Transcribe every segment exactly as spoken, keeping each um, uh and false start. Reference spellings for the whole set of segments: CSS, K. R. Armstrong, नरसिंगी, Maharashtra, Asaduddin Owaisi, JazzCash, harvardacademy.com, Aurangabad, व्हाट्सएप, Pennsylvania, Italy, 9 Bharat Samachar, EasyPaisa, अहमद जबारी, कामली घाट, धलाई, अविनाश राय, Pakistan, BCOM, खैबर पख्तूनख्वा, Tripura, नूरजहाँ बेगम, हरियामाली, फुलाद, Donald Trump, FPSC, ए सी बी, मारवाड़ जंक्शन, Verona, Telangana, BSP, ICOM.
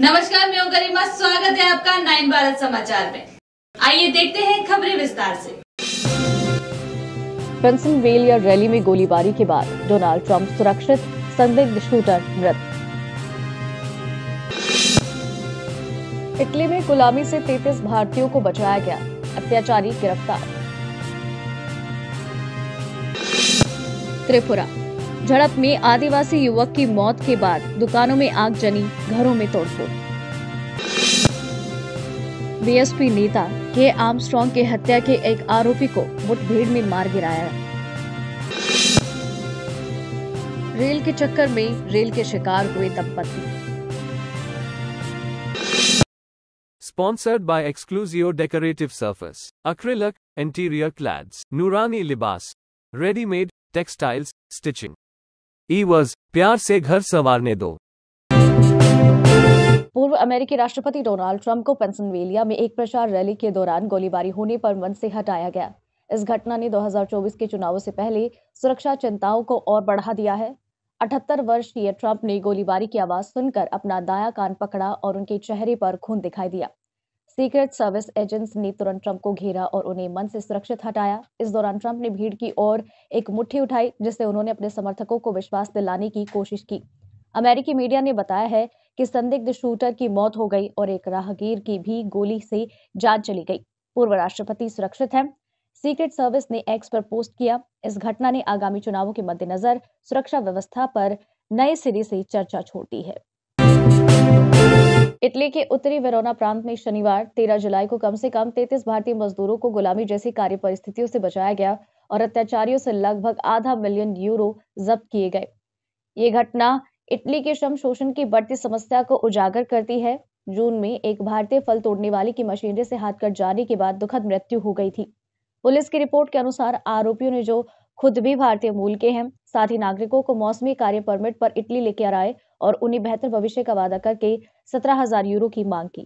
नमस्कार, मैं हूं गरिमा। स्वागत है आपका नाइन भारत समाचार में। आइए देखते हैं खबरें विस्तार से। पेंसिल्वेनिया रैली में गोलीबारी के बाद डोनाल्ड ट्रंप सुरक्षित, संदिग्ध शूटर मृत। इटली में गुलामी से तैंतीस भारतीयों को बचाया गया, अत्याचारी गिरफ्तार। त्रिपुरा झड़प में आदिवासी युवक की मौत के बाद दुकानों में आगजनी, घरों में तोड़फोड़। बीएसपी नेता के आर्मस्ट्रॉन्ग के हत्या के एक आरोपी को मुठभेड़ में मार गिराया। रेल के चक्कर में रेल के शिकार हुए दंपत्ति। Sponsored by exclusive decorative surface, acrylic, interior clads, Noorani Libas, readymade, textiles, stitching. ईवर्स, प्यार से घर संवारने दो। पूर्व अमेरिकी राष्ट्रपति डोनाल्ड ट्रंप को पेंसिल्वेनिया में एक प्रचार रैली के दौरान गोलीबारी होने पर मंच से हटाया गया। इस घटना ने दो हज़ार चौबीस के चुनावों से पहले सुरक्षा चिंताओं को और बढ़ा दिया है। अठहत्तर वर्षीय ट्रंप ने गोलीबारी की आवाज सुनकर अपना दायां कान पकड़ा और उनके चेहरे पर खून दिखाई दिया। सीक्रेट सर्विस एजेंट्स ने तुरंत ट्रंप को घेरा और उन्हें मंच से सुरक्षित हटाया। इस दौरान ट्रंप ने भीड़ की ओर एक मुट्ठी उठाई, जिससे उन्होंने अपने समर्थकों को विश्वास दिलाने की कोशिश की। अमेरिकी मीडिया ने बताया है कि संदिग्ध शूटर की मौत हो गई और एक राहगीर की भी गोली से जान चली गई। पूर्व राष्ट्रपति सुरक्षित हैं, सीक्रेट सर्विस ने एक्स पर पोस्ट किया। इस घटना ने आगामी चुनावों के मद्देनजर सुरक्षा व्यवस्था पर नए सिरे से चर्चा छोड़ दी है। इटली के उत्तरी वेरोना प्रांत में शनिवार तेरह जुलाई को कम से कम तैंतीस भारतीय मजदूरों को गुलामी जैसी कार्य परिस्थितियों से बचाया गया और अत्याचारियों से लगभग आधा मिलियन यूरो जब्त किए गए। ये घटना इटली के श्रम शोषण की बढ़ती समस्या को उजागर करती है। जून में एक भारतीय फल तोड़ने वाली की मशीनरी से हाथ कट जाने के बाद दुखद मृत्यु हो गई थी। पुलिस की रिपोर्ट के अनुसार आरोपियों ने, जो खुद भी भारतीय मूल के हैं, साथ ही नागरिकों को मौसमी कार्य परमिट पर इटली लेकर आए और उन्हें बेहतर भविष्य का वादा करके सत्रह हज़ार यूरो की मांग की।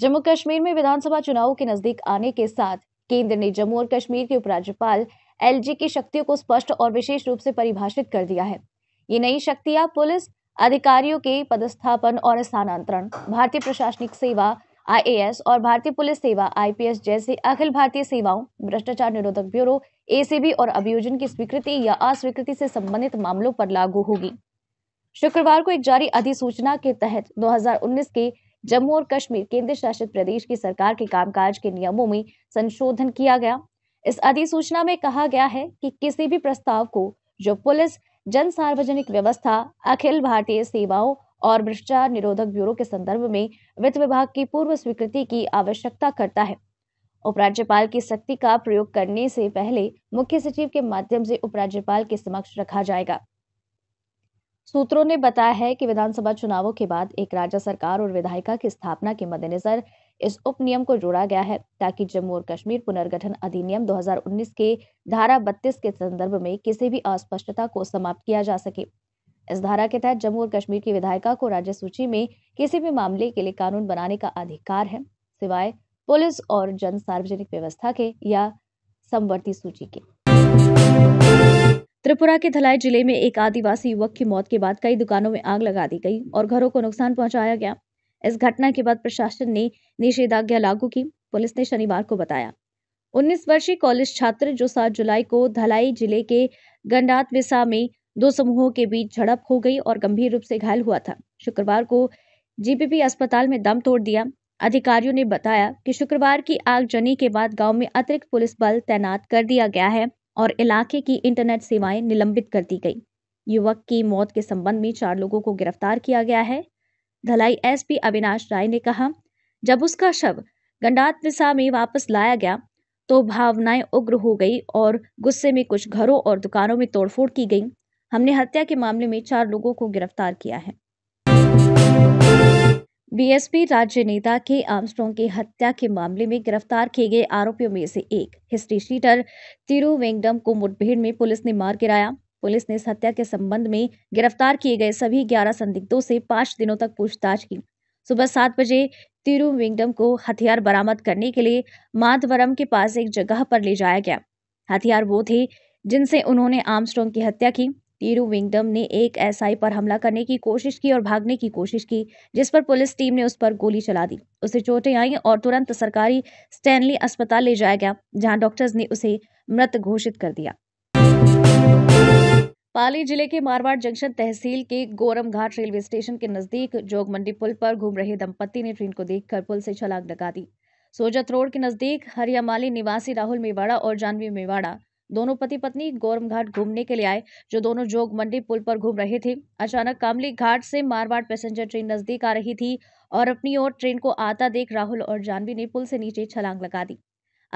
जम्मू कश्मीर में विधानसभा चुनावों के नजदीक आने के साथ केंद्र ने जम्मू और कश्मीर के उपराज्यपाल एलजी की शक्तियों को स्पष्ट और विशेष रूप से परिभाषित कर दिया है। ये नई शक्तियां पुलिस अधिकारियों के पदस्थापन और स्थानांतरण, भारतीय प्रशासनिक सेवा आई ए एस और भारतीय पुलिस सेवा आई पी एस जैसे अखिल भारतीय सेवाओं, भ्रष्टाचार निरोधक ब्यूरो ए सी बी और अभियोजन की स्वीकृति या अस्वीकृति से संबंधित मामलों पर लागू होगी। शुक्रवार को एक जारी अधिसूचना के तहत दो हज़ार उन्नीस के जम्मू और कश्मीर केंद्र शासित प्रदेश की सरकार के कामकाज के नियमों में संशोधन किया गया। इस अधिसूचना में कहा गया है कि किसी भी प्रस्ताव को जो पुलिस, जन सार्वजनिक व्यवस्था, अखिल भारतीय सेवाओं और भ्रष्टाचार निरोधक ब्यूरो के संदर्भ में वित्त विभाग की पूर्व स्वीकृति की आवश्यकता करता है। उपराज्यपाल की शक्ति का प्रयोग करने से पहले मुख्य सचिव के माध्यम से उपराज्यपाल के समक्ष रखा जाएगा। सूत्रों ने बताया है कि विधानसभा चुनावों के बाद एक राज्य सरकार और विधायिका की स्थापना के मद्देनजर इस उपनियम को जोड़ा गया है, ताकि जम्मू और कश्मीर पुनर्गठन अधिनियम दो हज़ार उन्नीस के धारा बत्तीस के संदर्भ में किसी भी अस्पष्टता को समाप्त किया जा सके। इस धारा के तहत जम्मू और कश्मीर की विधायिका को राज्य सूची में किसी भी मामले के लिए कानून बनाने का अधिकार है, सिवाय पुलिस और जन सार्वजनिक व्यवस्था के या समवर्ती सूची के। त्रिपुरा के धलाई जिले में एक आदिवासी युवक की मौत के बाद कई दुकानों में आग लगा दी गई और घरों को नुकसान पहुंचाया गया। इस घटना के बाद प्रशासन ने निषेधाज्ञा लागू की। पुलिस ने शनिवार को बताया, उन्नीस वर्षीय कॉलेज छात्र जो सात जुलाई को धलाई जिले के गंडातविसा में दो समूहों के बीच झड़प हो गई और गंभीर रूप से घायल हुआ था, शुक्रवार को जी पी पी अस्पताल में दम तोड़ दिया। अधिकारियों ने बताया कि शुक्रवार की आगजनी के बाद गांव में अतिरिक्त पुलिस बल तैनात कर दिया गया है और इलाके की इंटरनेट सेवाएं निलंबित कर दी गई। युवक की मौत के संबंध में चार लोगों को गिरफ्तार किया गया है। धलाई एस पी अविनाश राय ने कहा, जब उसका शव गंडातविसा में वापस लाया गया तो भावनाएं उग्र हो गई और गुस्से में कुछ घरों और दुकानों में तोड़फोड़ की गई। हमने हत्या के मामले में चार लोगों को गिरफ्तार किया है। बी एस पी राज्य नेता के आर्मस्ट्रॉन्ग की हत्या के मामले में गिरफ्तार किए गए आरोपियों में से एक हिस्ट्री शीटर तिरुवेंगडम को मुठभेड़ में पुलिस ने मार गिराया। पुलिस ने इस हत्या के संबंध में गिरफ्तार किए गए सभी ग्यारह संदिग्धों से पांच दिनों तक पूछताछ की। सुबह सात बजे तिरुवेंगडम को हथियार बरामद करने के लिए माधवरम के पास एक जगह पर ले जाया गया। हथियार वो थे जिनसे उन्होंने आर्मस्ट्रॉन्ग की हत्या की। तीरू विंगडम ने एक एसआई पर हमला करने की कोशिश की और भागने की कोशिश की, जिस पर पुलिस टीम ने उस पर गोली चला दी। उसे चोटें आईं और तुरंत सरकारी स्टैनली अस्पताल ले जाया गया, जहां डॉक्टर्स ने उसे मृत घोषित कर दिया। पाली जिले के मारवाड़ जंक्शन तहसील के गोरम घाट रेलवे स्टेशन के नजदीक जोगमंडी पुल पर घूम रहे दंपति ने ट्रेन को देखकर पुल से छलांग लगा दी। सोजत रोड के नजदीक हरियामाली निवासी राहुल मेवाड़ा और जानवी मेवाड़ा दोनों पति पत्नी गोरम घाट घूमने के लिए आए, जो दोनों जोगमंडी पुल पर घूम रहे थे। अचानक कामली घाट से मारवाड़ पैसेंजर ट्रेन नजदीक आ रही थी और अपनी ओर ट्रेन को आता देख राहुल और जानवी ने पुल से नीचे छलांग लगा दी।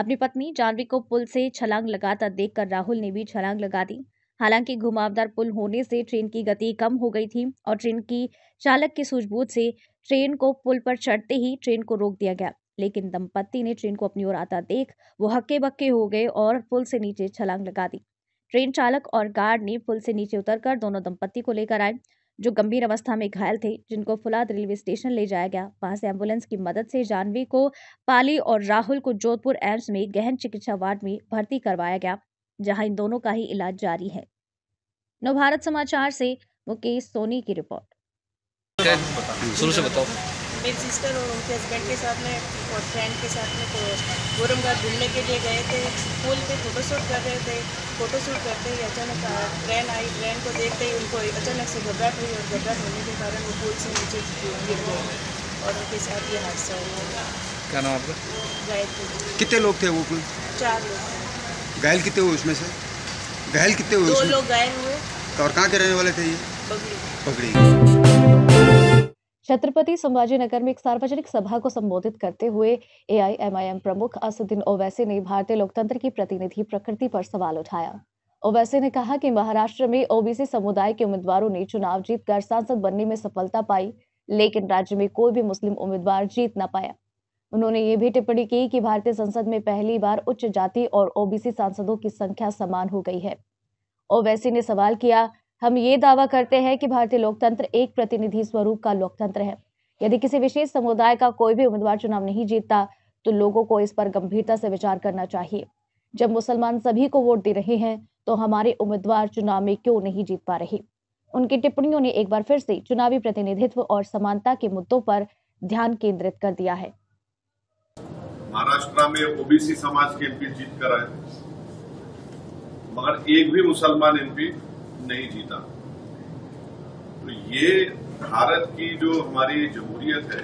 अपनी पत्नी जानवी को पुल से छलांग लगाता देखकर राहुल ने भी छलांग लगा दी। हालांकि घुमावदार पुल होने से ट्रेन की गति कम हो गई थी और ट्रेन की चालक की सूझबूझ से ट्रेन को पुल पर चढ़ते ही ट्रेन को रोक दिया गया, लेकिन दंपति ने ट्रेन को अपनी ओर आता देख वो हक्के बक्के हो गए और पुल से नीचे छलांग लगा दी। ट्रेन चालक और गार्ड ने पुल से नीचे उतरकर दोनों दंपति को लेकर आए, जो गंभीर अवस्था में घायल थे, जिनको फुलाद रेलवे स्टेशन ले जाया गया। वहां से एम्बुलेंस की मदद से जानवी को पाली और राहुल को जोधपुर एम्स में गहन चिकित्सा वार्ड में भर्ती करवाया गया, जहां इन दोनों का ही इलाज जारी है। नौ भारत समाचार से मुकेश सोनी की रिपोर्ट। शुरू से बताओ। मेरी सिस्टर और उनके हस्बैंड के साथ में और फ्रेंड के साथ में गोरम घाट घूमने के लिए गए थे। पुल पे फोटोशूट कर रहे थे। फोटोशूट करते ही अचानक ट्रेन आई। ट्रेन को देखते ही उनको अचानक से घबराहट हुई और घबराहट होने के कारण वो पुल से नीचे गिर गए और उनके साथ ये हादसा हुआ। क्या नाम आपका? कितने लोग थे वो पुल? चार लोग। घायल कितने हुए उसमें से? घायल कितने हुए? दो लोग घायल हुए। और कहाँ के रहने वाले थे ये? पगड़ी। छत्रपति संभाजी नगर में एक सार्वजनिक सभा को संबोधित करते हुए ए आई एम आई एम प्रमुख असदुद्दीन ओवैसी ने भारतीय लोकतंत्र की प्रतिनिधि प्रकृति पर सवाल उठाया। ओवैसी ने कहा कि महाराष्ट्र में ओबीसी समुदाय के उम्मीदवारों ने चुनाव जीतकर सांसद बनने में सफलता पाई, लेकिन राज्य में कोई भी मुस्लिम उम्मीदवार जीत न पाया। उन्होंने ये भी टिप्पणी की कि भारतीय संसद में पहली बार उच्च जाति और ओबीसी सांसदों की संख्या समान हो गई है। ओवैसी ने सवाल किया, हम ये दावा करते हैं कि भारतीय लोकतंत्र एक प्रतिनिधि स्वरूप का लोकतंत्र है। यदि किसी विशेष समुदाय का कोई भी उम्मीदवार चुनाव नहीं जीतता तो लोगों को इस पर गंभीरता से विचार करना चाहिए। जब मुसलमान सभी को वोट दे रहे हैं तो हमारे उम्मीदवार चुनाव में क्यों नहीं जीत पा रहे। उनकी टिप्पणियों ने एक बार फिर से चुनावी प्रतिनिधित्व और समानता के मुद्दों पर ध्यान केंद्रित कर दिया है। महाराष्ट्र में ओबीसी समाज के एमपी जीत कर आए, मगर एक भी मुसलमान एमपी नहीं जीता। तो ये भारत की जो हमारी जमहूरियत है,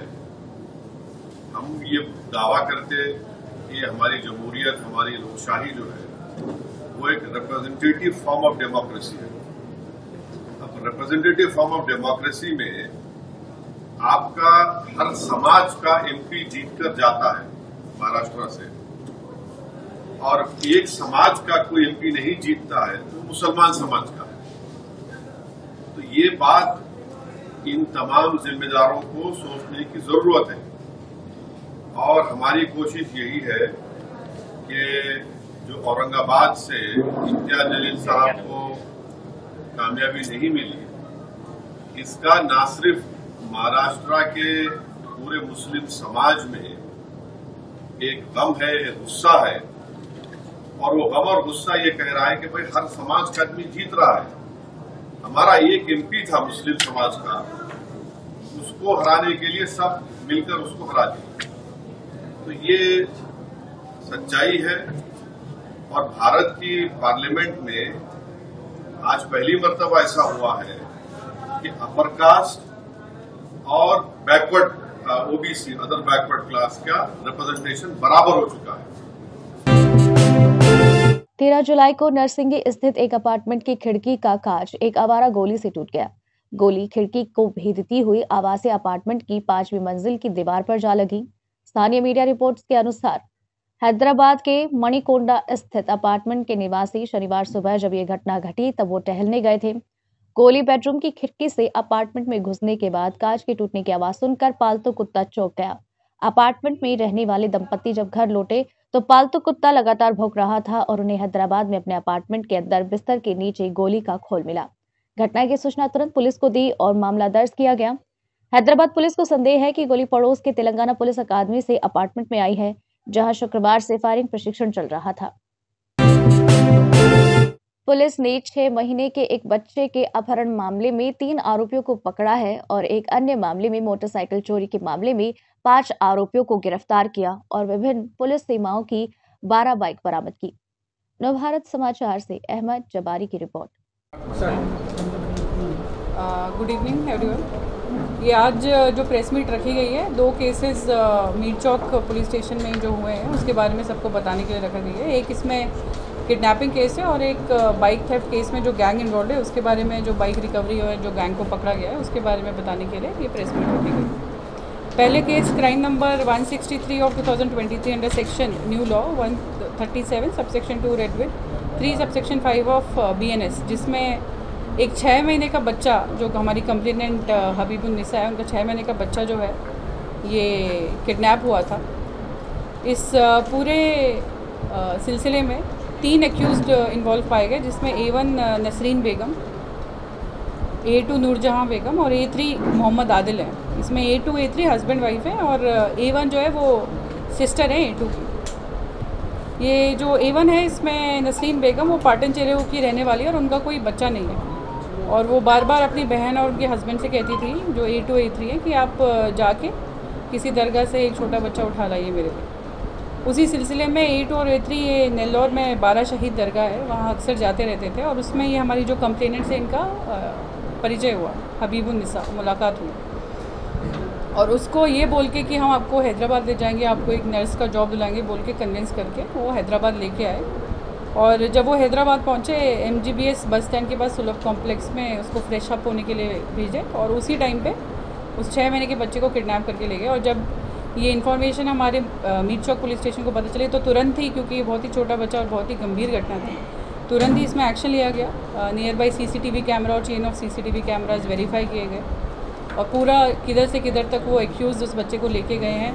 हम ये दावा करते कि हमारी जमहूरियत, हमारी लोकशाही जो है वो एक रिप्रेजेंटेटिव फॉर्म ऑफ डेमोक्रेसी है। अब रिप्रेजेंटेटिव फॉर्म ऑफ डेमोक्रेसी में आपका हर समाज का एमपी जीत कर जाता है महाराष्ट्र से, और एक समाज का कोई एमपी नहीं जीतता है तो मुसलमान समाज का है। तो ये बात इन तमाम जिम्मेदारों को सोचने की जरूरत है। और हमारी कोशिश यही है कि जो औरंगाबाद से इम्तियाज जलील साहब को कामयाबी नहीं मिली, इसका ना सिर्फ महाराष्ट्र के पूरे मुस्लिम समाज में एक गम है, एक गुस्सा है, और वो गम और गुस्सा ये कह रहा है कि भाई हर समाज का आदमी जीत रहा है। हमारा एक एमपी था मुस्लिम समाज का, उसको हराने के लिए सब मिलकर उसको हरा दिए। तो ये सच्चाई है। और भारत की पार्लियामेंट में आज पहली मर्तबा ऐसा हुआ है कि अपर कास्ट और backward OBC other backward class का रिप्रेजेंटेशन बराबर हो चुका है। तेरह जुलाई को नरसिंगी स्थित एक अपार्टमेंट की खिड़की का कांच एक आवारा गोली से टूट गया। गोली खिड़की को भेदती हुई आवासीय अपार्टमेंट की पांचवी मंजिल की दीवार पर जा लगी। स्थानीय मीडिया रिपोर्ट्स के अनुसार हैदराबाद के मणिकोंडा स्थित अपार्टमेंट के निवासी शनिवार सुबह जब ये घटना घटी तब वो टहलने गए थे। गोली बेडरूम की खिड़की से अपार्टमेंट में घुसने के बाद कांच के टूटने की आवाज सुनकर पालतू कुत्ता चौंक गया। अपार्टमेंट में रहने वाले दंपति जब घर लौटे तो पालतू कुत्ता लगातार भौंक रहा था और उन्हें हैदराबाद में अपने अपार्टमेंट के अंदर बिस्तर के नीचे गोली का खोल मिला। घटना की सूचना तुरंत पुलिस को दी और मामला दर्ज किया गया। हैदराबाद पुलिस को संदेह है कि गोली पड़ोस के तेलंगाना पुलिस अकादमी से अपार्टमेंट में आई है, जहाँ शुक्रवार से फायरिंग प्रशिक्षण चल रहा था। पुलिस ने छह महीने के एक बच्चे के अपहरण मामले में तीन आरोपियों को पकड़ा है और एक अन्य मामले में मोटरसाइकिल चोरी के मामले में पांच आरोपियों को गिरफ्तार किया और विभिन्न पुलिस सेवाओं की बारह बाइक बरामद की। नौ भारत समाचार से अहमद जबारी की रिपोर्ट। Good evening everyone. ये आज जो प्रेस मीट रखी गई है, दो cases Mir Chowk police station में जो हुए हैं उसके बारे में सबको बताने के लिए रखा गई है। एक इसमें किडनैपिंग केस है और एक बाइक थेफ्ट केस में जो गैंग इन्वॉल्व है उसके बारे में, जो बाइक रिकवरी और जो गैंग को पकड़ा गया है उसके बारे में बताने के लिए ये प्रेस मीट रखी गई। पहले case crime number one sixty three of two thousand twenty three under section new law one thirty seven subsection two read with three subsection five of B N S, जिसमें एक छः महीने का बच्चा जो हमारी कंप्लेनेंट हबीबुलनिसा है, उनका छः महीने का बच्चा जो है ये किडनैप हुआ था। इस पूरे सिलसिले में तीन एक्यूज़्ड इन्वॉल्व पाए गए, जिसमें A one Nasreen Begum, A two नूरजहाँ बेगम और ए थ्री मोहम्मद आदिल हैं। इसमें A two A three husband wife हैं और ए वन जो है वो सिस्टर है ए टू की। ये जो ए वन है इसमें नसरीन बेगम वो पाटन चेरेव की रहने वाली है और उनका कोई बच्चा नहीं है और वो बार बार अपनी बहन और उनके हस्बैंड से कहती थी, जो ए टू ए थ्री है, कि आप जाके किसी दरगाह से एक छोटा बच्चा उठा लाइए मेरे लिए। उसी सिलसिले में ए टू और ए थ्री ये नेल्लौर में बारह शहीद दरगाह है, वहाँ अक्सर जाते रहते थे और उसमें ये हमारी जो कंप्लेनेंट से इनका परिचय हुआ, हबीबुलनिसा मुलाकात हुई और उसको ये बोल के कि हम आपको हैदराबाद ले जाएंगे, आपको एक नर्स का जॉब दिलाएंगे बोल के कन्विंस करके वो हैदराबाद लेके आए। और जब वो हैदराबाद पहुँचे M G B S bus stand के पास सुलभ कॉम्प्लेक्स में उसको फ्रेश अप होने के लिए भेजे और उसी टाइम पे उस छः महीने के बच्चे को किडनैप करके ले गए। और जब ये इन्फॉर्मेशन हमारे मीर चौक पुलिस स्टेशन को पता चली तो तुरंत ही, क्योंकि बहुत ही छोटा बच्चा और बहुत ही गंभीर घटना थी, तुरंत ही इसमें एक्शन लिया गया। Nearby C C T V camera और chain of C C T V cameras verify किए गए और पूरा किधर से किधर तक वो एक्यूज उस बच्चे को लेके गए हैं,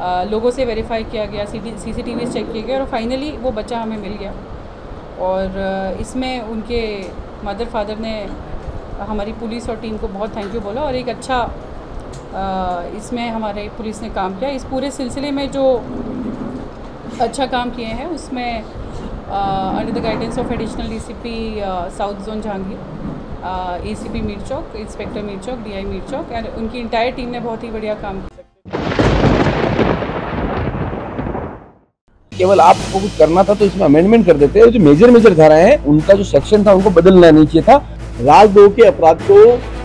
आ, लोगों से वेरीफाई किया गया, C C T V check किए गए और फाइनली वो बच्चा हमें मिल गया। और इसमें उनके मदर फादर ने हमारी पुलिस और टीम को बहुत थैंक यू बोला और एक अच्छा आ, इसमें हमारे पुलिस ने काम किया। इस पूरे सिलसिले में जो अच्छा काम किए हैं उसमें under the guidance of additional D C P south zone Jahangir, A C P Mir Chowk, inspector Mir Chowk, D I Mir Chowk and उनकी इंटायर टीम ने बहुत ही बढ़िया काम किया। केवल आपको कुछ करना था तो इसमें अमेंडमेंट कर देते हैं, जो मेजर मेजर धाराएं हैं उनका जो सेक्शन था उनको बदलना नहीं चाहिए था। राजद्रोह के अपराध को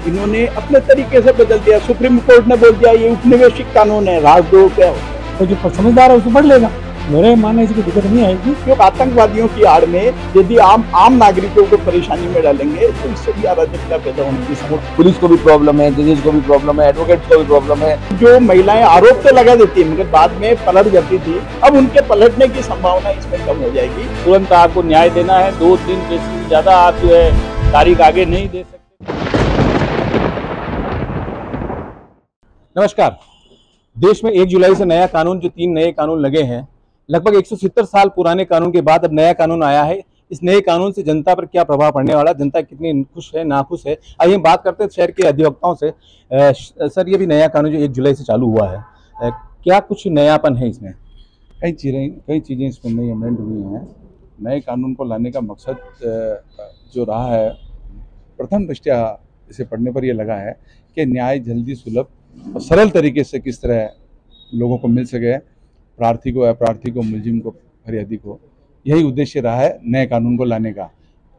इन्होंने अपने तरीके से बदल दिया। सुप्रीम कोर्ट ने बोल दिया ये उपनिवेशिक कानून है, राजद्रोह क्या तो जो समझदार है उसको पढ़ लेगा। मेरे मानना इसकी दिक्कत नहीं आएगी क्योंकि आतंकवादियों की आड़ में यदि आम आम नागरिकों को परेशानी में डालेंगे तो इससे भी अराजकता पैदा होने की। पुलिस को भी प्रॉब्लम है, जजेस को भी प्रॉब्लम है, एडवोकेट्स को भी प्रॉब्लम है। जो महिलाएं आरोप तो लगा देती है मगर बाद में पलट जाती थी, अब उनके पलटने की संभावना इसमें कम हो जाएगी। तुरंत आपको न्याय देना है, दो तीन केसेस से ज्यादा आप जो है तारीख आगे नहीं दे सकते। नमस्कार। देश में एक जुलाई से नया कानून, जो तीन नए कानून लगे हैं, लगभग एक सौ सत्तर साल पुराने कानून के बाद अब नया कानून आया है। इस नए कानून से जनता पर क्या प्रभाव पड़ने वाला, जनता कितनी खुश है नाखुश है, आइए बात करते हैं शहर के अधिवक्ताओं से। आ, सर, ये भी नया कानून जो एक जुलाई से चालू हुआ है, आ, क्या कुछ नयापन है इसमें? कई चीज़ें कई चीज़ें इसमें नई अमेंड हुई हैं। नए कानून को लाने का मकसद जो रहा है, प्रथम दृष्टया इसे पढ़ने पर यह लगा है कि न्याय जल्दी, सुलभ और सरल तरीके से किस तरह लोगों को मिल सके, प्रार्थी को, अप्रार्थी को, मुलजिम को, फरियादी को। यही उद्देश्य रहा है नए कानून को लाने का।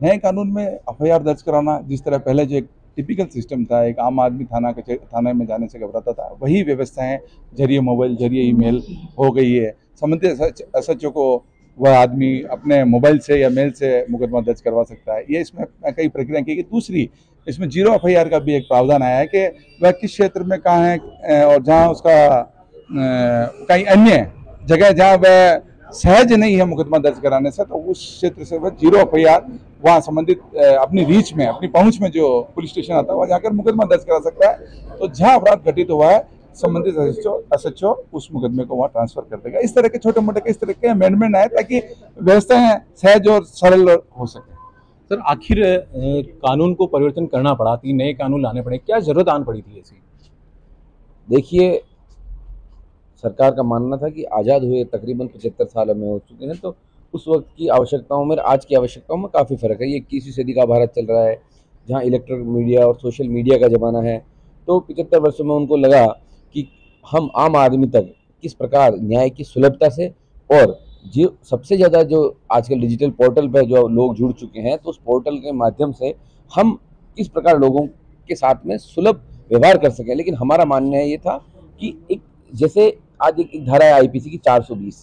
नए कानून में एफ आई आर दर्ज कराना, जिस तरह पहले जो एक टिपिकल सिस्टम था, एक आम आदमी थाना के थाने में जाने से घबराता था, वही व्यवस्थाएं जरिए मोबाइल, जरिए ईमेल हो गई है। संबंधित एस एच ओ को वह आदमी अपने मोबाइल से या मेल से मुकदमा दर्ज करवा सकता है। ये इसमें कई प्रक्रिया की गई। दूसरी, इसमें जीरो एफ आई आर का भी एक प्रावधान आया है कि वह किस क्षेत्र में कहाँ है और जहाँ उसका कहीं अन्य जगह जहाँ वह सहज नहीं है मुकदमा दर्ज कराने से, तो उस क्षेत्र से वह जीरो एफ आई आर वहाँ संबंधित अपनी रीच में, अपनी पहुंच में जो पुलिस स्टेशन आता है वहाँ जाकर मुकदमा दर्ज करा सकता है। तो जहाँ अपराध घटित हुआ है संबंधित एस एच ओ उस मुकदमे को वहाँ ट्रांसफर कर देगा। इस तरह के छोटे मोटे के इस तरह के अमेंडमेंट आए ताकि व्यवस्थाएँ सहज और सरल हो सके। सर, आखिर कानून को परिवर्तन करना पड़ा, तीन नए कानून लाने पड़े, क्या जरूरत आन पड़ी थी ऐसी? देखिए, सरकार का मानना था कि आज़ाद हुए तकरीबन पचहत्तर साल में हो चुके हैं, तो उस वक्त की आवश्यकताओं में आज की आवश्यकताओं में काफ़ी फ़र्क है। ये इक्कीसवीं सदी का भारत चल रहा है जहाँ इलेक्ट्रॉनिक मीडिया और सोशल मीडिया का ज़माना है। तो पचहत्तर वर्षों में उनको लगा कि हम आम आदमी तक किस प्रकार न्याय की सुलभता से, और जो सबसे ज़्यादा जो आजकल डिजिटल पोर्टल पर जो लोग जुड़ चुके हैं, तो उस पोर्टल के माध्यम से हम किस प्रकार लोगों के साथ में सुलभ व्यवहार कर सकें। लेकिन हमारा मानना ये था कि एक जैसे आज एक, एक धारा है आईपीसी की चार सौ बीस,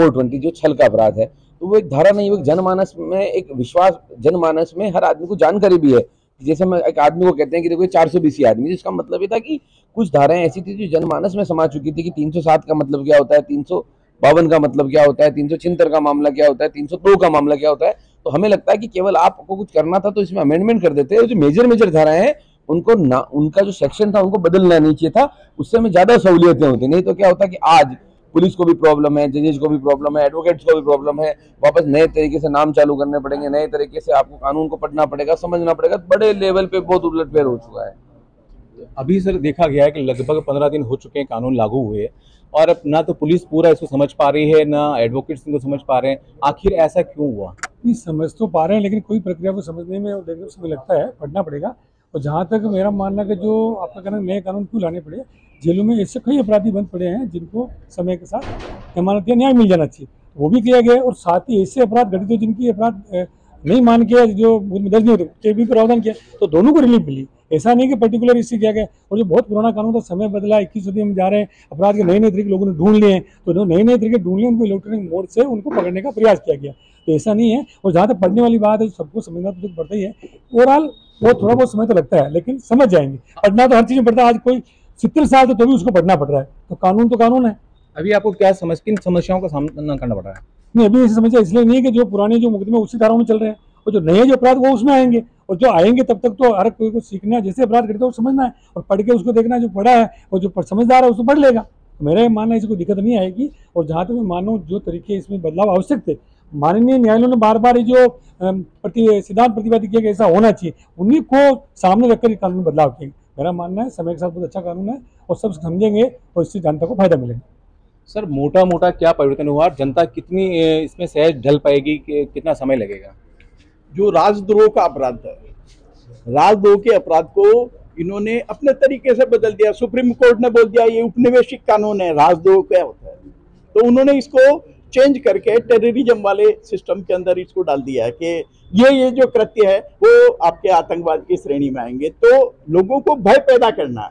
चार सौ बीस जो छल का अपराध है, तो वो एक धारा नहीं, वो एक जनमानस में एक विश्वास, जनमानस में हर आदमी को जानकारी भी है। जैसे हम एक आदमी को कहते हैं कि देखो ये चार सौ बीसी आदमी, जिसका मतलब ये था कि कुछ धाराएं ऐसी थी जो जनमानस में समा चुकी थी कि तीन सौ सात का मतलब क्या होता है, तीन सौ बावन का मतलब क्या होता है, तीन सौ छिहत्तर का मामला क्या होता है, तीन सौ दो का मामला क्या होता है। तो हमें लगता है कि केवल आपको कुछ करना था तो इसमें अमेंडमेंट कर देते हैं, जो मेजर मेजर धाराएं हैं उनको ना, उनका जो सेक्शन था उनको बदलना नहीं चाहिए था, उससे हमें ज़्यादा सहूलियतें होती। नहीं तो क्या होता कि आज पुलिस को भी प्रॉब्लम है, जजेज को भी प्रॉब्लम है, एडवोकेट्स को भी प्रॉब्लम है, वापस नए तरीके से नाम चालू करने पड़ेंगे, नए तरीके से आपको कानून को पढ़ना पड़ेगा, समझना पड़ेगा। बड़े लेवल पे बहुत उलटफेर हो चुका है। अभी सर देखा गया है कि लगभग पंद्रह दिन हो चुके हैं कानून लागू हुए, और ना तो पुलिस पूरा इसको समझ पा रही है, ना एडवोकेट्स इनको समझ पा रहे हैं। आखिर ऐसा क्यों हुआ? नहीं समझ तो पा रहे हैं, लेकिन कोई प्रक्रिया को समझने में और देखने उसमें लगता है पढ़ना पड़ेगा। और जहाँ तक मेरा मानना कि जो आपका कहना नए कानून क्यों लाने पड़े, जेलों में ऐसे कई अपराधी बंद पड़े हैं जिनको समय के साथ जमानत या न्याय मिल जाना चाहिए, वो भी किया गया। और साथ ही ऐसे अपराध घटित हो जिनकी अपराध नहीं मान के जो दर्ज नहीं होते, टेबल पर प्रावधान किया, तो दोनों को रिलीफ मिली। ऐसा नहीं कि पर्टिकुलर इससे किया गया। और जो बहुत पुराना कानून था, समय बदला, इक्कीस सदी में जा रहे हैं, अपराध के नए नए तरीके लोगों ने ढूंढ लिए हैं, तो जो नए नए तरीके ढूंढ लिए उनको इलेक्ट्रॉनिक मोड से उनको पकड़ने का प्रयास किया गया। तो ऐसा नहीं है। और जहाँ तक पढ़ने वाली बात है, सबको समझना तो पड़ता ही है। ओवरऑल वो थोड़ा बहुत समय तो लगता है, लेकिन समझ जाएंगे। पढ़ना तो हर चीज़ में पड़ता है, आज कोई सत्तर साल तो, तो भी उसको पढ़ना पड़ रहा है। तो कानून तो कानून है। अभी आपको क्या समझ किन समस्याओं का सामना करना पड़ रहा है? नहीं, अभी ऐसी समस्या इसलिए नहीं है कि जो पुराने जो मुकदमे उसी धाराओं में चल रहे हैं, और जो नए जो अपराध वो उसमें आएंगे, और जो आएंगे तब तक तो हर कोई को सीखना है, जैसे अपराध करते वो समझना है, और पढ़ के उसको देखना है। जो पढ़ा है और जो समझदार है उसको पढ़ लेगा। मेरा मानना है इसको दिक्कत नहीं आएगी। और जहाँ तक मैं मानूँ, जो तरीके इसमें बदलाव आवश्यक थे, माननीय न्यायालयों ने बार बार जो प्रति सिद्धांत प्रतिवादी किया कि ऐसा होना चाहिए, उन्हीं को सामने रखकर ये कानून में बदलाव किए। मेरा मानना है समय के साथ बहुत अच्छा कानून है, और सब समझेंगे और इससे जनता को फायदा मिलेगा। सर मोटा मोटा क्या परिवर्तन हुआ? जनता कितनी इसमें सहज ढल पाएगी? कितना समय लगेगा? जो राजद्रोह का अपराध था, राजद्रोह के अपराध को इन्होंने अपने तरीके से बदल दिया। सुप्रीम कोर्ट ने बोल दिया ये उपनिवेशिक कानून है, राजद्रोह क्या होता है, तो उन्होंने इसको चेंज करके टेररिज्म वाले सिस्टम के अंदर इसको डाल दिया है कि ये ये जो कृत्य है वो आपके आतंकवाद की श्रेणी में आएंगे। तो लोगों को भय पैदा करना,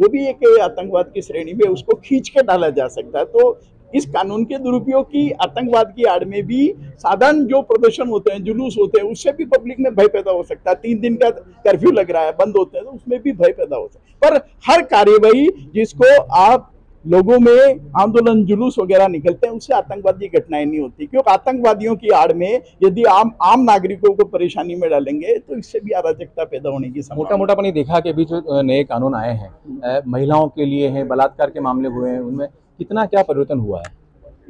वो भी एक आतंकवाद की श्रेणी में, उसको खींच के डाला जा सकता है। तो इस कानून के दुरुपयोग की, आतंकवाद की आड़ में भी साधारण जो प्रदर्शन होते हैं, जुलूस होते हैं, उससे भी पब्लिक में भय पैदा हो सकता है। तीन दिन का कर्फ्यू लग रहा है, बंद होते हैं, तो उसमें भी भय पैदा हो सकता है। पर हर कार्यवाही जिसको आप लोगों में आंदोलन, जुलूस वगैरह निकलते हैं, उससे आतंकवादी घटनाएं नहीं होती, क्योंकि आतंकवादियों की आड़ में यदि आम आम नागरिकों को परेशानी में डालेंगे तो इससे भी अराजकता पैदा होने की संभावना। मोटा मोटा अपने देखा कि अभी जो नए कानून आए हैं महिलाओं के लिए हैं, बलात्कार के मामले हुए हैं, उनमें कितना क्या परिवर्तन हुआ है?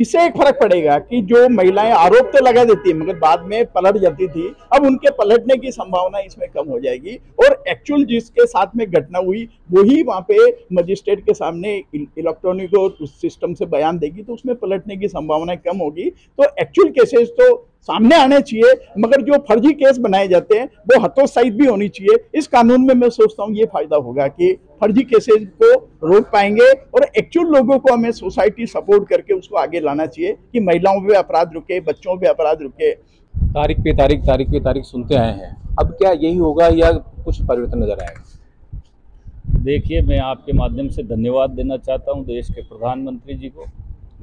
इससे एक फर्क पड़ेगा कि जो महिलाएं आरोप तो लगा देती है मगर बाद में पलट जाती थी, अब उनके पलटने की संभावना इसमें कम हो जाएगी। और एक्चुअल जिसके साथ में घटना हुई वही वहां पे मजिस्ट्रेट के सामने इलेक्ट्रॉनिक और उस सिस्टम से बयान देगी, तो उसमें पलटने की संभावना कम होगी। तो एक्चुअल केसेस तो सामने आने चाहिए, मगर जो फर्जी केस बनाए जाते हैं वो हतोत्साहित भी होनी चाहिए। इस कानून में मैं सोचता हूँ ये फायदा होगा कि फर्जी केसेस को रोक पाएंगे, और एक्चुअल लोगों को हमें सोसाइटी सपोर्ट करके उसको आगे लाना चाहिए कि महिलाओं पे अपराध रुके, बच्चों पे अपराध रुके। तारीख पे तारीख, तारीख पे तारीख सुनते आए हैं, अब क्या यही होगा या कुछ परिवर्तन नजर आएगा? देखिए, मैं आपके माध्यम से धन्यवाद देना चाहता हूँ देश के प्रधानमंत्री जी को,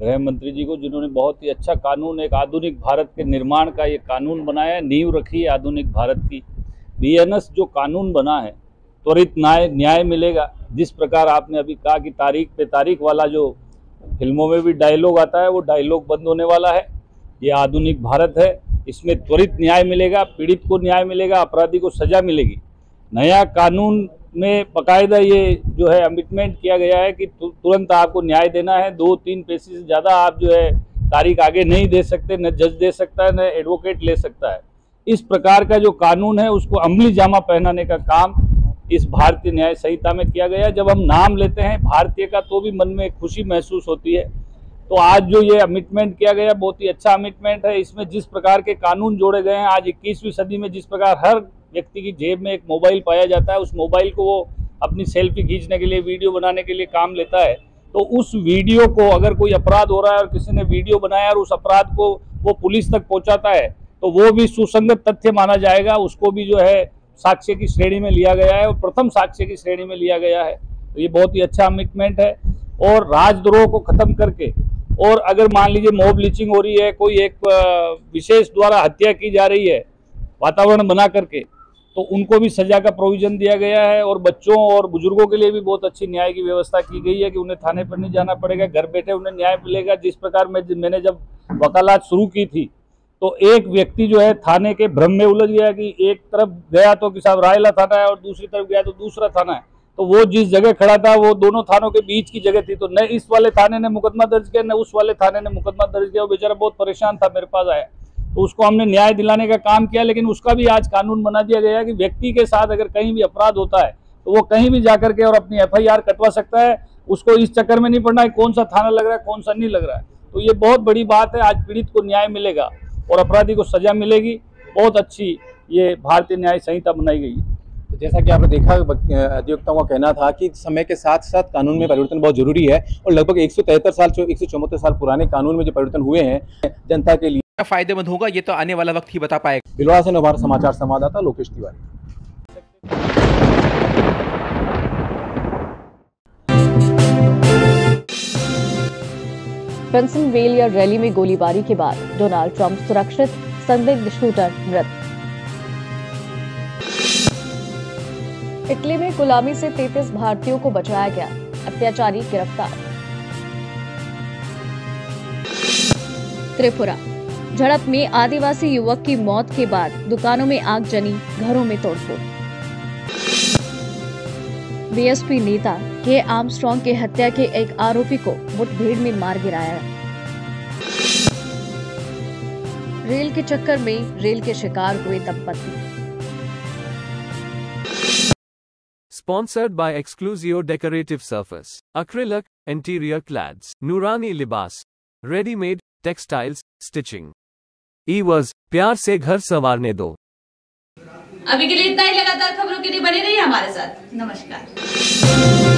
गृह मंत्री जी को, जिन्होंने बहुत ही अच्छा कानून, एक आधुनिक भारत के निर्माण का ये कानून बनाया, नींव रखी है आधुनिक भारत की। बी एन एस जो कानून बना है, त्वरित न्याय न्याय मिलेगा। जिस प्रकार आपने अभी कहा कि तारीख पे तारीख वाला जो फिल्मों में भी डायलॉग आता है, वो डायलॉग बंद होने वाला है। ये आधुनिक भारत है, इसमें त्वरित न्याय मिलेगा, पीड़ित को न्याय मिलेगा, अपराधी को सज़ा मिलेगी। नया कानून में बाकायदा ये जो है कमिटमेंट किया गया है कि तुरंत आपको न्याय देना है, दो तीन पैसे से ज़्यादा आप जो है तारीख आगे नहीं दे सकते, न जज दे सकता है, न एडवोकेट ले सकता है। इस प्रकार का जो कानून है उसको अमली जामा पहनाने का काम इस भारतीय न्याय संहिता में किया गया। जब हम नाम लेते हैं भारतीय का तो भी मन में खुशी महसूस होती है। तो आज जो ये अमिटमेंट किया गया बहुत ही अच्छा अमिटमेंट है। इसमें जिस प्रकार के कानून जोड़े गए हैं, आज इक्कीसवीं सदी में जिस प्रकार हर व्यक्ति की जेब में एक मोबाइल पाया जाता है, उस मोबाइल को वो अपनी सेल्फी खींचने के लिए, वीडियो बनाने के लिए काम लेता है, तो उस वीडियो को अगर कोई अपराध हो रहा है और किसी ने वीडियो बनाया और उस अपराध को वो पुलिस तक पहुँचाता है तो वो भी सुसंगत तथ्य माना जाएगा, उसको भी जो है साक्ष्य की श्रेणी में लिया गया है और प्रथम साक्ष्य की श्रेणी में लिया गया है। तो ये बहुत ही अच्छा कमिटमेंट है। और राजद्रोह को खत्म करके, और अगर मान लीजिए मॉब लिचिंग हो रही है, कोई एक विशेष द्वारा हत्या की जा रही है वातावरण बना करके, तो उनको भी सजा का प्रोविजन दिया गया है। और बच्चों और बुजुर्गों के लिए भी बहुत अच्छी न्याय की व्यवस्था की गई है कि उन्हें थाने पर नहीं जाना पड़ेगा, घर बैठे उन्हें न्याय मिलेगा। जिस प्रकार मैं मैंने जब वकालत शुरू की थी तो एक व्यक्ति जो है थाने के भ्रम में उलझ गया कि एक तरफ गया तो कि साहब रायला थाना है और दूसरी तरफ गया तो दूसरा थाना है, तो वो जिस जगह खड़ा था वो दोनों थानों के बीच की जगह थी, तो न इस वाले थाने ने मुकदमा दर्ज किया न उस वाले थाने ने मुकदमा दर्ज किया। वो बेचारा बहुत परेशान था, मेरे पास आया तो उसको हमने न्याय दिलाने का काम किया। लेकिन उसका भी आज कानून बना दिया गया है कि व्यक्ति के साथ अगर कहीं भी अपराध होता है तो वो कहीं भी जाकर के और अपनी एफ आई आर कटवा सकता है, उसको इस चक्कर में नहीं पड़ना है कौन सा थाना लग रहा है कौन सा नहीं लग रहा है। तो ये बहुत बड़ी बात है, आज पीड़ित को न्याय मिलेगा और अपराधी को सजा मिलेगी। बहुत अच्छी ये भारतीय न्याय संहिता बनाई गई है। तो जैसा कि आपने देखा, अधिवक्ताओं का कहना था कि समय के साथ साथ कानून में परिवर्तन बहुत जरूरी है और लगभग एक सौ तिहत्तर साल एक सौ चौहत्तर साल पुराने कानून में जो परिवर्तन हुए हैं जनता के लिए फायदेमंद होगा, ये तो आने वाला वक्त ही बता पाएगा। बिलवाड़ा से नौ भारत समाचार संवाददाता लोकेश तिवारी। पेंसिल्वेनिया रैली में गोलीबारी के बाद डोनाल्ड ट्रंप सुरक्षित, संदिग्ध शूटर मृत। इटली में गुलामी से तैंतीस भारतीयों को बचाया गया, अत्याचारी गिरफ्तार। त्रिपुरा झड़प में आदिवासी युवक की मौत के बाद दुकानों में आगजनी, घरों में तोड़फोड़। बीएसपी नेता के आर्मस्ट्रॉन्ग के हत्या के एक आरोपी को मुठभेड़ में मार गिराया। रेल के चक्कर में रेल के शिकार हुए दंपत्ति। Sponsored by exclusive decorative surface, acrylic, interior clads, Noorani Libas, readymade, textiles, stitching. ईवर्स, प्यार से घर संवारने दो। अभी के लिए इतना ही। लगातार खबरों के लिए बने रहिए हमारे साथ। नमस्कार।